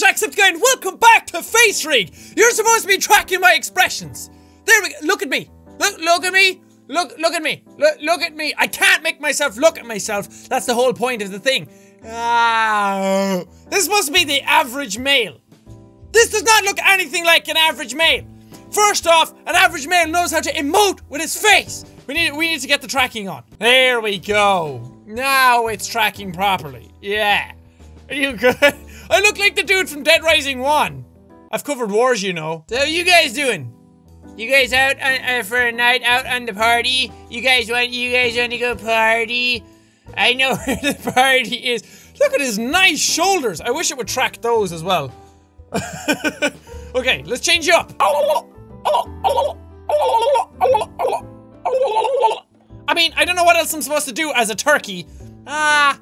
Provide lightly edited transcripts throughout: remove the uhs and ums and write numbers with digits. British accent going, welcome back to Face Rig! You're supposed to be tracking my expressions! There we go, look at me! Look at me! Look at me! Look at me! I can't make myself look at myself! That's the whole point of the thing. Ah, this must be the average male. This does not look anything like an average male. First off, an average male knows how to emote with his face. We need to get the tracking on. There we go. Now it's tracking properly. Yeah. Are you good? I look like the dude from Dead Rising 1. I've covered wars, you know. So how you guys doing? You guys out on, for a night out on the party? You guys want to go party? I know where the party is. Look at his nice shoulders. I wish it would track those as well. Okay, let's change you up. I mean, I don't know what else I'm supposed to do as a turkey. Ah.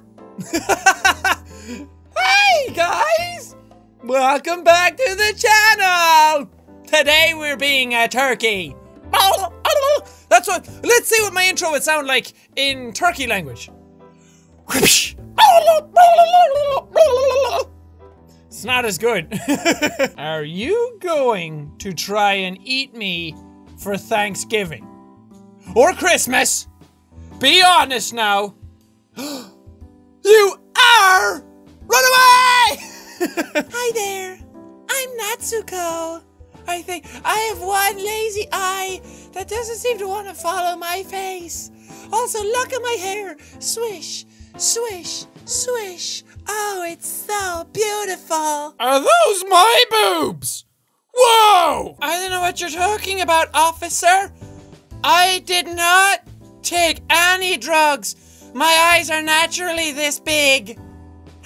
Hi, guys. Welcome back to the channel. Today we're being a turkey. That's what. Let's see what my intro would sound like in turkey language. It's not as good. Are you going to try and eat me for Thanksgiving? Or Christmas? Be honest now. You are! Run away! Hi there. I'm Natsuko. I think I have one lazy eye that doesn't seem to want to follow my face. Also, look at my hair. Swish, swish, swish. Oh, it's so beautiful. Are those my boobs? Whoa! I don't know what you're talking about, officer. I did not take any drugs. My eyes are naturally this big.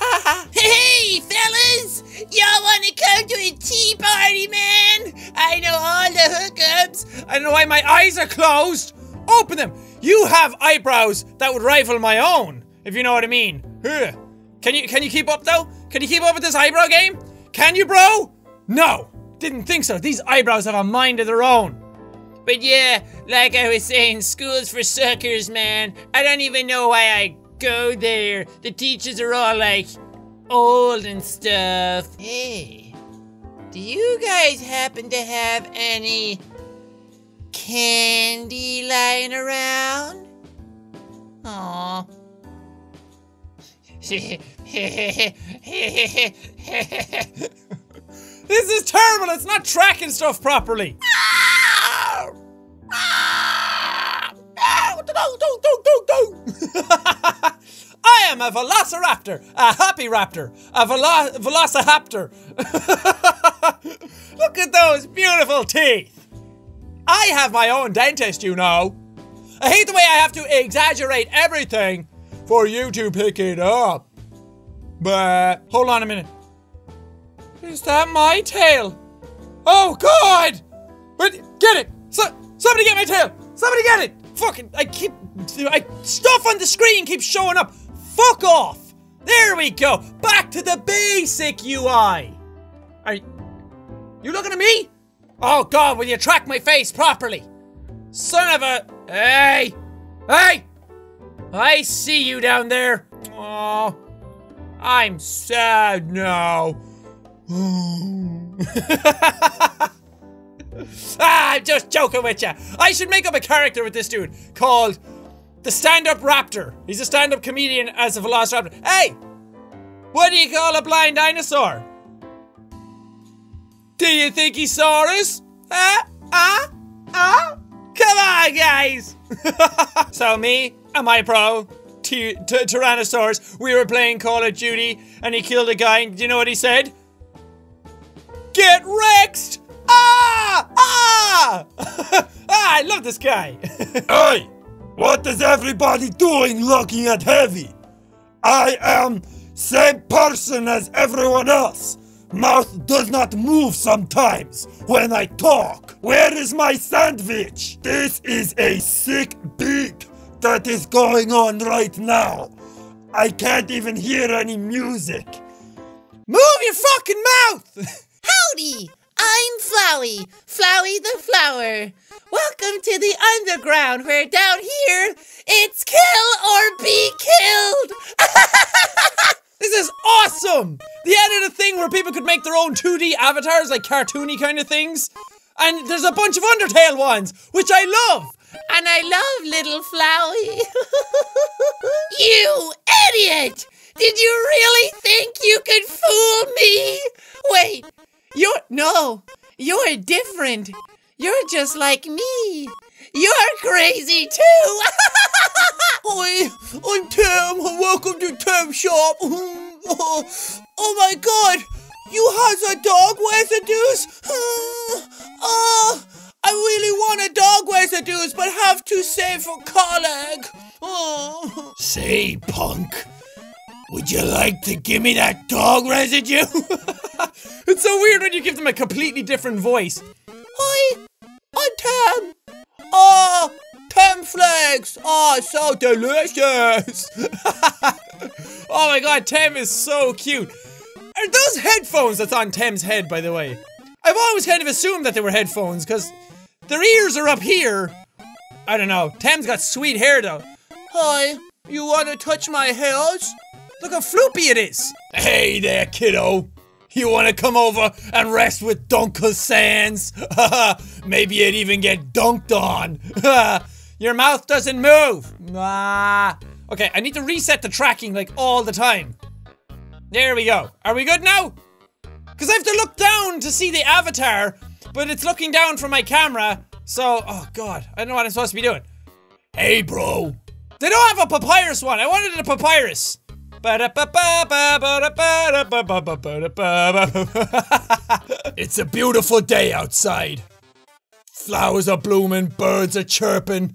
Haha. Hey, fellas! Y'all want to come to a tea party, man? I know all the hookups. I don't know why my eyes are closed. Open them. You have eyebrows that would rival my own, if you know what I mean. Ugh. Can you keep up though? Can you keep up with this eyebrow game? Can you, bro? No, didn't think so. These eyebrows have a mind of their own. But yeah, like I was saying, school's for suckers, man. I don't even know why I go there. The teachers are all like old and stuff. Hey, do you guys happen to have any candy lying around? Aw. This is terrible. It's not tracking stuff properly. I am a velociraptor, a happy raptor, a velociraptor. Look at those beautiful teeth. I have my own dentist, you know. I hate the way I have to exaggerate everything for you to pick it up. But hold on a minute. Is that my tail? Oh God! Wait, get it! Somebody get my tail! Somebody get it! Fucking! Stuff on the screen keeps showing up. Fuck off! There we go. Back to the basic UI. Are you looking at me? Oh God! Will you track my face properly? Son of a! Hey! Hey! I see you down there. Oh, I'm sad now. I'm just joking with you. I should make up a character with this dude called the Stand-Up Raptor. He's a stand-up comedian as a velociraptor. Hey, what do you call a blind dinosaur? Do you think he saw us? Come on, guys. So me. Am I pro? Tyrannosaurus. We were playing Call of Duty and he killed a guy and do you know what he said? Get wrecked! Ah! Ah! I love this guy! Hey! What is everybody doing looking at Heavy? I am same person as everyone else. Mouth does not move sometimes when I talk. Where is my sandwich? This is a sick beat. That is going on right now. I can't even hear any music. Move your fucking mouth! Howdy! I'm Flowey. Flowey the flower. Welcome to the underground where down here, it's kill or be killed! This is awesome! They added a thing where people could make their own 2D avatars, like cartoony kind of things. And there's a bunch of Undertale ones, which I love! And I love little Flowey. You idiot! Did you really think you could fool me? Wait, you're different. You're just like me. You're crazy too! Hi, I'm Tim. Welcome to Tim's shop. Oh my god! You has a dog residue? I really want a dog residue, but have to save for colleague. Oh. Say, punk, would you like to give me that dog residue? It's so weird when you give them a completely different voice. Hi, I'm Tam. Oh, Tam Flakes. Oh, so delicious. Oh my god, Tam is so cute. Are those headphones that's on Tam's head, by the way? I've always kind of assumed that they were headphones, because their ears are up here. I don't know. Tam's got sweet hair, though. Hi, you want to touch my hairs? Look how floopy it is. Hey there, kiddo. You want to come over and rest with Dunkle Sands? Maybe you'd even get dunked on. Your mouth doesn't move. Okay, I need to reset the tracking, like, all the time. There we go. Are we good now? Because I have to look down to see the avatar, but it's looking down from my camera, so... Oh, God. I don't know what I'm supposed to be doing. Hey, bro. They don't have a papyrus one. I wanted a papyrus. It's a beautiful day outside. Flowers are blooming, birds are chirping.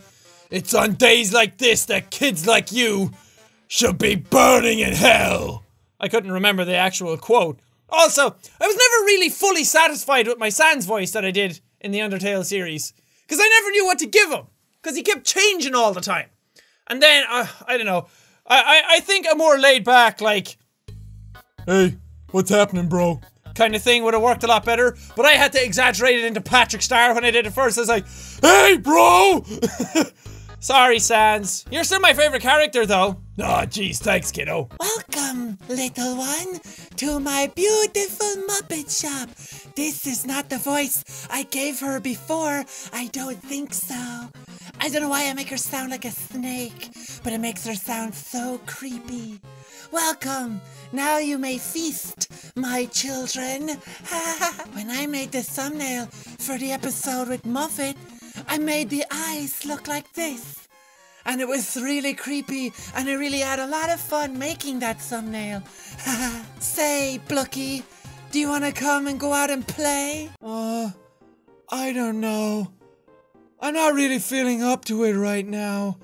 It's on days like this that kids like you should be burning in hell. I couldn't remember the actual quote. Also, I was never really fully satisfied with my Sans voice that I did in the Undertale series. Because I never knew what to give him. Because he kept changing all the time. And then, I don't know. I think a more laid back, like... Hey, what's happening, bro? Kind of thing would have worked a lot better. But I had to exaggerate it into Patrick Star when I did it first. I was like, hey, bro! Sorry, Sans. You're still my favorite character, though. Aw, jeez, thanks, kiddo. Welcome, little one, to my beautiful Muppet shop. This is not the voice I gave her before. I don't think so. I don't know why I make her sound like a snake, but it makes her sound so creepy. Welcome. Now you may feast, my children. When I made this thumbnail for the episode with Muffet, I made the eyes look like this, and it was really creepy, and I really had a lot of fun making that thumbnail. Say, Blookie, do you want to come and go out and play? I don't know. I'm not really feeling up to it right now.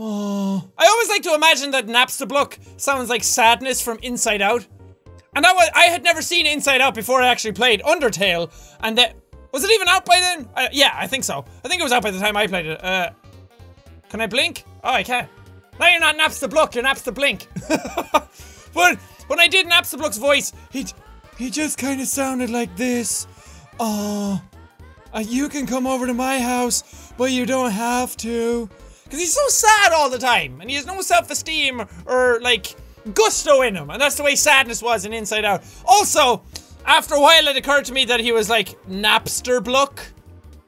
Oh. I always like to imagine that Napstablook sounds like sadness from Inside Out. And I had never seen Inside Out before I actually played Undertale, and that... Was it even out by then? Yeah, I think so. I think it was out by the time I played it. Can I blink? Oh, I can. Now you're not Napstablook, you're Napstablink. But when I did Napstablook's voice, he just kind of sounded like this. Oh, you can come over to my house, but you don't have to. Because he's so sad all the time, and he has no self-esteem or, like, gusto in him. And that's the way sadness was in Inside Out. Also... After a while, it occurred to me that he was like Napstablook.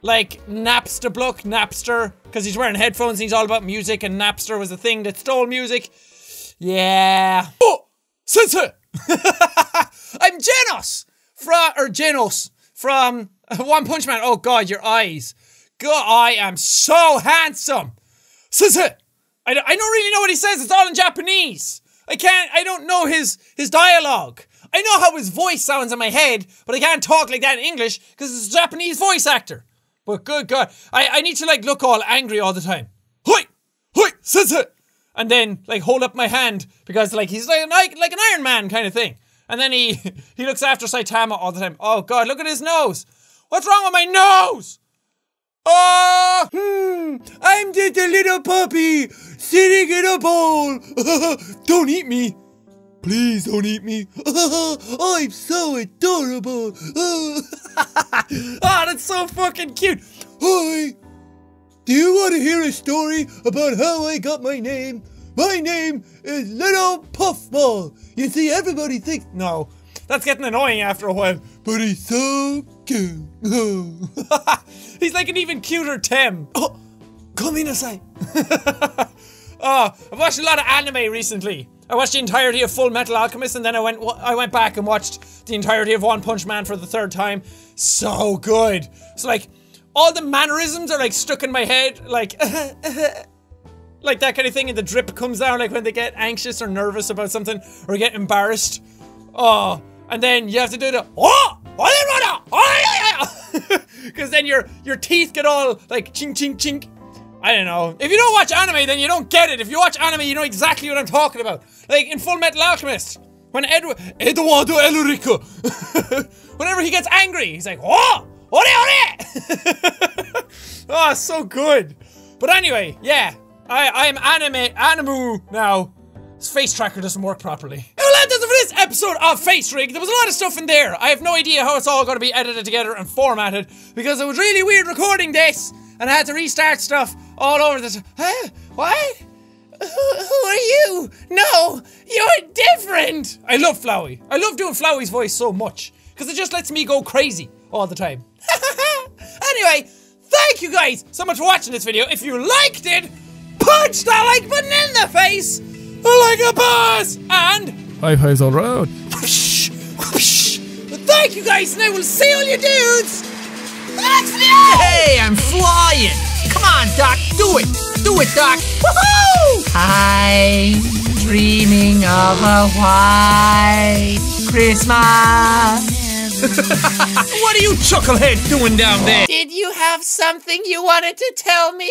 Like Napstablook, Napster. Because he's wearing headphones and he's all about music, and Napster was the thing that stole music. Yeah. Oh! Sensei! I'm Genos! Genos. From One Punch Man. Oh god, your eyes. God, I am so handsome! Sensei! I don't really know what he says, it's all in Japanese. I don't know his dialogue. I know how his voice sounds in my head, but I can't talk like that in English because it's a Japanese voice actor. But good god, I need to like look all angry all the time. Hoi! Hoi! Sensei! And then like hold up my hand because like he's like an Iron Man kind of thing. And then he looks after Saitama all the time. Oh god, look at his nose! What's wrong with my nose? Oh! I'm just a little puppy sitting in a bowl. Don't eat me. Please don't eat me. Oh, I'm so adorable. Oh. Oh, that's so fucking cute. Hi. Do you want to hear a story about how I got my name? My name is Little Puffball. You see, everybody thinks... No. That's getting annoying after a while. But he's so cute. He's like an even cuter Tim. Oh, come in aside. Oh, I've watched a lot of anime recently. I watched the entirety of Full Metal Alchemist, and then I went back and watched the entirety of One Punch Man for the third time. So good. It's like, all the mannerisms are like stuck in my head, like, like that kind of thing, and the drip comes down like when they get anxious or nervous about something, or get embarrassed. Oh, and then you have to do the, because then your teeth get all like chink, chink, chink. I don't know. If you don't watch anime, then you don't get it. If you watch anime, you know exactly what I'm talking about. Like in Full Metal Alchemist, when Edward Elric, whenever he gets angry, he's like, oh, ore, ore! Oh, so good. But anyway, yeah, I'm animu now. This face tracker doesn't work properly. Well, that does it for this episode of Face Rig. There was a lot of stuff in there. I have no idea how it's all going to be edited together and formatted, because it was really weird recording this. And I had to restart stuff all over the time. Huh? What? Who are you? No, you're different. I love Flowey. I love doing Flowey's voice so much, because it just lets me go crazy all the time. Anyway, thank you guys so much for watching this video. If you liked it, punch that like button in the face like a boss, and high fives all round. Whoosh, whoosh. Thank you guys, and I will see all you dudes. Hey, I'm flying! Come on, Doc, do it! Do it, Doc! Woohoo! I'm dreaming of a white Christmas. What are you chucklehead doing down there? Did you have something you wanted to tell me?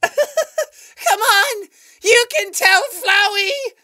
Come on, you can tell Flowey!